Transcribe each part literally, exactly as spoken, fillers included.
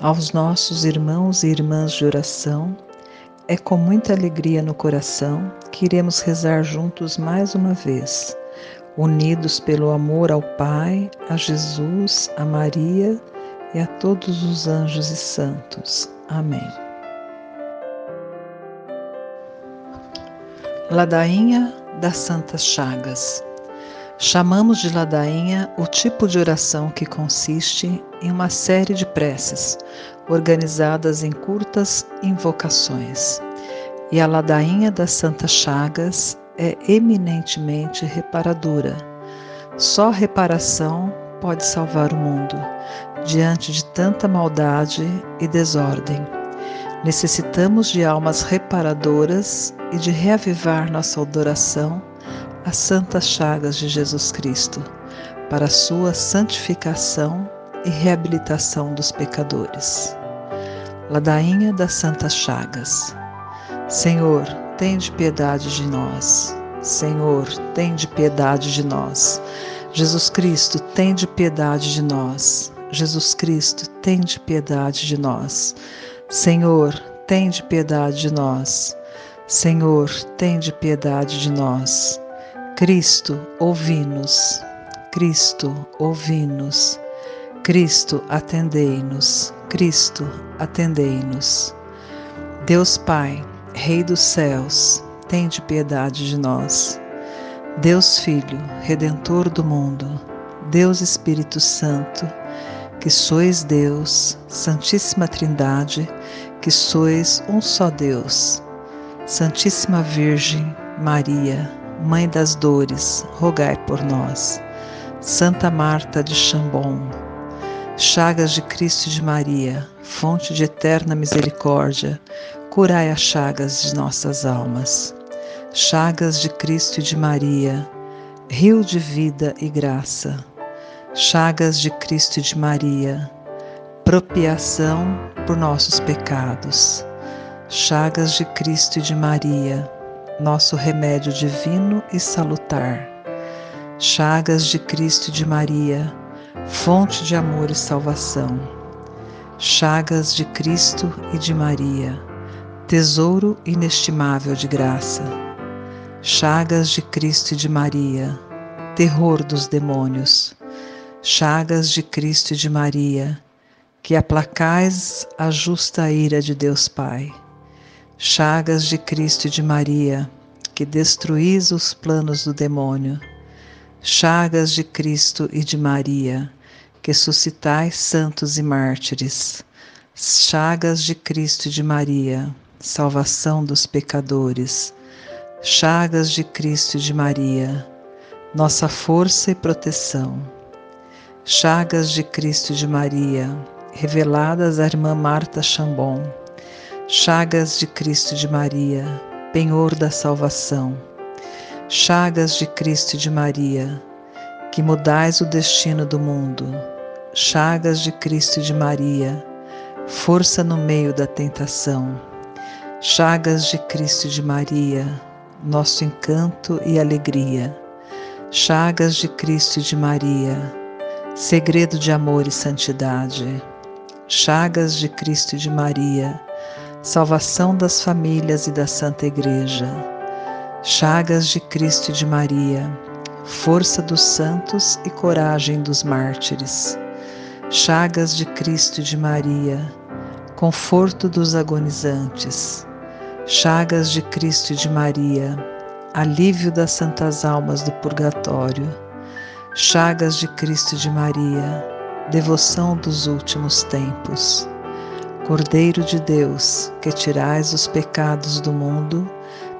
Aos nossos irmãos e irmãs de oração, é com muita alegria no coração que iremos rezar juntos mais uma vez, unidos pelo amor ao Pai, a Jesus, a Maria e a todos os anjos e santos. Amém. Ladainha das Santas Chagas. Chamamos de ladainha o tipo de oração que consiste em uma série de preces, organizadas em curtas invocações. E a ladainha das Santas Chagas é eminentemente reparadora. Só reparação pode salvar o mundo, diante de tanta maldade e desordem. Necessitamos de almas reparadoras e de reavivar nossa adoração as Santas Chagas de Jesus Cristo, para sua santificação e reabilitação dos pecadores. Ladainha das Santas Chagas. Senhor, tende piedade de nós. Senhor, tende piedade de nós. Jesus Cristo, tende piedade de nós. Jesus Cristo, tende piedade de nós. Senhor, tende piedade de nós. Senhor, tende piedade de nós. Cristo, ouvi-nos. Cristo, ouvi-nos. Cristo, atendei-nos. Cristo, atendei-nos. Deus Pai, Rei dos céus, tende piedade de nós. Deus Filho, Redentor do mundo, Deus Espírito Santo, que sois Deus, Santíssima Trindade, que sois um só Deus. Santíssima Virgem Maria, Mãe das Dores, rogai por nós. Santa Marta de Chambon, chagas de Cristo e de Maria, fonte de eterna misericórdia, curai as chagas de nossas almas. Chagas de Cristo e de Maria, rio de vida e graça. Chagas de Cristo e de Maria, propiação por nossos pecados. Chagas de Cristo e de Maria, nosso remédio divino e salutar. Chagas de Cristo e de Maria, fonte de amor e salvação. Chagas de Cristo e de Maria, tesouro inestimável de graça. Chagas de Cristo e de Maria, terror dos demônios. Chagas de Cristo e de Maria, que aplacais a justa ira de Deus Pai. Chagas de Cristo e de Maria, que destruís os planos do demônio. Chagas de Cristo e de Maria, que suscitais santos e mártires. Chagas de Cristo e de Maria, salvação dos pecadores. Chagas de Cristo e de Maria, nossa força e proteção. Chagas de Cristo e de Maria, reveladas à irmã Marta Chambon. Chagas de Cristo e de Maria, penhor da salvação. Chagas de Cristo e de Maria, que mudais o destino do mundo. Chagas de Cristo e de Maria, força no meio da tentação. Chagas de Cristo e de Maria, nosso encanto e alegria. Chagas de Cristo e de Maria, segredo de amor e santidade. Chagas de Cristo e de Maria, salvação das famílias e da Santa Igreja. Chagas de Cristo e de Maria, força dos santos e coragem dos mártires. Chagas de Cristo e de Maria, conforto dos agonizantes. Chagas de Cristo e de Maria, alívio das santas almas do purgatório. Chagas de Cristo e de Maria, devoção dos últimos tempos. Cordeiro de Deus, que tirais os pecados do mundo,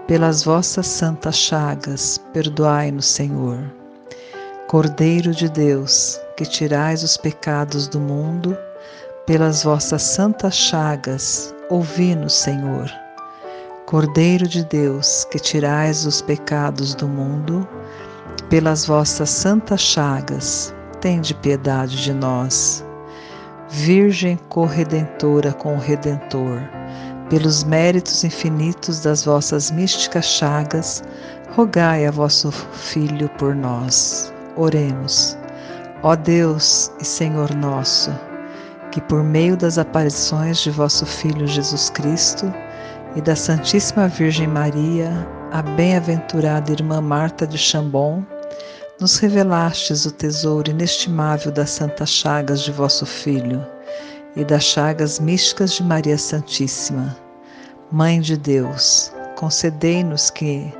pelas vossas santas chagas, perdoai-nos, Senhor. Cordeiro de Deus, que tirais os pecados do mundo, pelas vossas santas chagas, ouvi-nos, Senhor. Cordeiro de Deus, que tirais os pecados do mundo, pelas vossas santas chagas, tende piedade de nós. Virgem corredentora com o Redentor, pelos méritos infinitos das vossas místicas chagas, rogai a vosso Filho por nós. Oremos. Ó Deus e Senhor nosso, que por meio das aparições de vosso Filho Jesus Cristo e da Santíssima Virgem Maria, a bem-aventurada irmã Marta de Chambon, nos revelastes o tesouro inestimável das santas chagas de vosso Filho e das chagas místicas de Maria Santíssima. Mãe de Deus, concedei-nos que,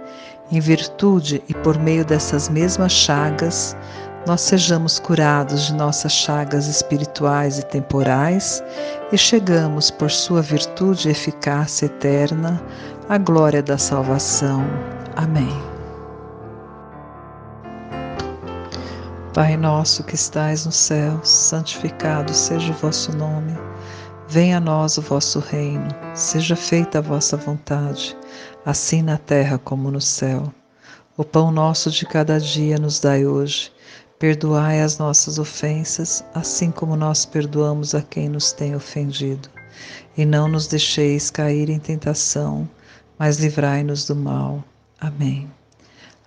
em virtude e por meio dessas mesmas chagas, nós sejamos curados de nossas chagas espirituais e temporais e chegamos, por sua virtude e eficácia eterna, à glória da salvação. Amém. Pai nosso que estais no céu, santificado seja o vosso nome. Venha a nós o vosso reino, seja feita a vossa vontade, assim na terra como no céu. O pão nosso de cada dia nos dai hoje. Perdoai as nossas ofensas, assim como nós perdoamos a quem nos tem ofendido. E não nos deixeis cair em tentação, mas livrai-nos do mal. Amém.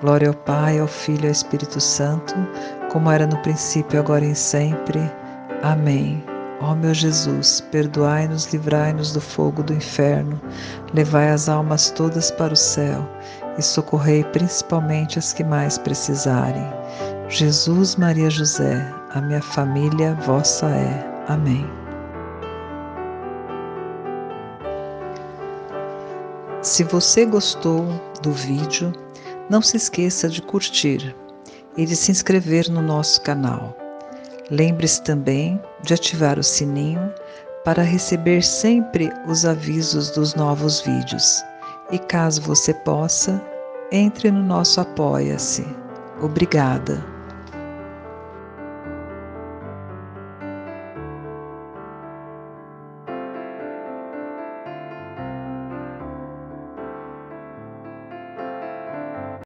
Glória ao Pai, ao Filho e ao Espírito Santo, como era no princípio, agora e sempre. Amém. Ó meu Jesus, perdoai-nos, livrai-nos do fogo do inferno, levai as almas todas para o céu e socorrei principalmente as que mais precisarem. Jesus, Maria, José, a minha família vossa é. Amém. Se você gostou do vídeo, não se esqueça de curtir e de se inscrever no nosso canal. Lembre-se também de ativar o sininho para receber sempre os avisos dos novos vídeos. E caso você possa, entre no nosso Apoia-se. Obrigada!